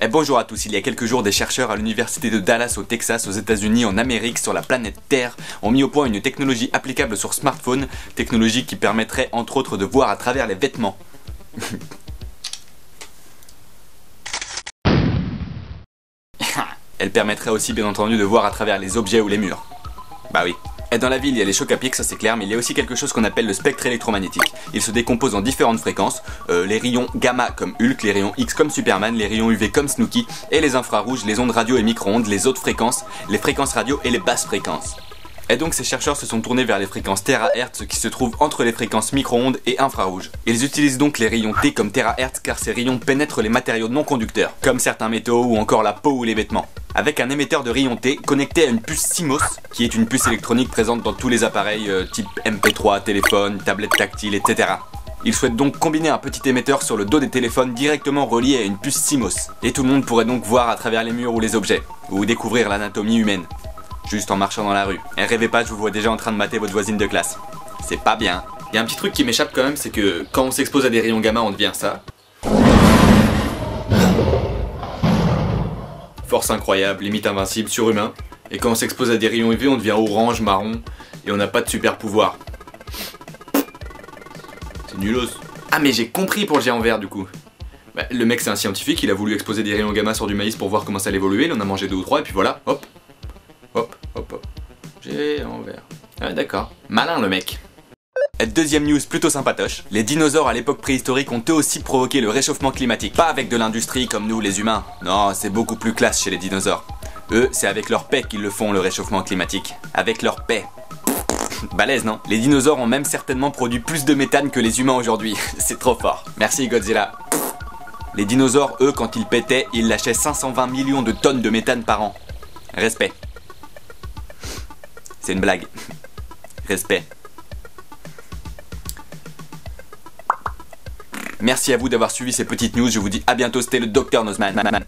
Et bonjour à tous, il y a quelques jours des chercheurs à l'université de Dallas au Texas aux États-Unis en Amérique sur la planète Terre ont mis au point une technologie applicable sur smartphone, technologie qui permettrait entre autres de voir à travers les vêtements. Elle permettrait aussi bien entendu de voir à travers les objets ou les murs. Bah oui. Et dans la ville, il y a les chocs à pic, ça c'est clair, mais il y a aussi quelque chose qu'on appelle le spectre électromagnétique. Il se décompose en différentes fréquences, les rayons gamma comme Hulk, les rayons X comme Superman, les rayons UV comme Snooki, et les infrarouges, les ondes radio et micro-ondes, les hautes fréquences, les fréquences radio et les basses fréquences. Et donc ces chercheurs se sont tournés vers les fréquences terahertz qui se trouvent entre les fréquences micro-ondes et infrarouges. Ils utilisent donc les rayons T comme terahertz car ces rayons pénètrent les matériaux non conducteurs, comme certains métaux ou encore la peau ou les vêtements. Avec un émetteur de rayons T connecté à une puce CMOS, qui est une puce électronique présente dans tous les appareils type MP3, téléphone, tablette tactile, etc. Ils souhaitent donc combiner un petit émetteur sur le dos des téléphones directement relié à une puce CMOS. Et tout le monde pourrait donc voir à travers les murs ou les objets, ou découvrir l'anatomie humaine, juste en marchant dans la rue. Et rêvez pas, je vous vois déjà en train de mater votre voisine de classe. C'est pas bien. Il y a un petit truc qui m'échappe quand même, c'est que quand on s'expose à des rayons gamma, on devient ça. Force incroyable, limite invincible, surhumain. Et quand on s'expose à des rayons UV, on devient orange, marron, et on n'a pas de super pouvoir. C'est nulos. Ah mais j'ai compris pour le géant vert du coup. Bah, le mec c'est un scientifique, il a voulu exposer des rayons gamma sur du maïs pour voir comment ça allait évoluer, il en a mangé 2 ou 3 et puis voilà, hop. Hop, hop, hop. Géant vert. Ah d'accord. Malin le mec. Deuxième news plutôt sympatoche, les dinosaures à l'époque préhistorique ont eux aussi provoqué le réchauffement climatique. Pas avec de l'industrie comme nous les humains, non c'est beaucoup plus classe chez les dinosaures. Eux c'est avec leur paix qu'ils le font le réchauffement climatique, avec leur paix. Balèze non? Les dinosaures ont même certainement produit plus de méthane que les humains aujourd'hui, c'est trop fort. Merci Godzilla. Les dinosaures eux quand ils pétaient, ils lâchaient 520 millions de tonnes de méthane par an. Respect. C'est une blague. Respect. Merci à vous d'avoir suivi ces petites news, je vous dis à bientôt, c'était le Dr Nozman.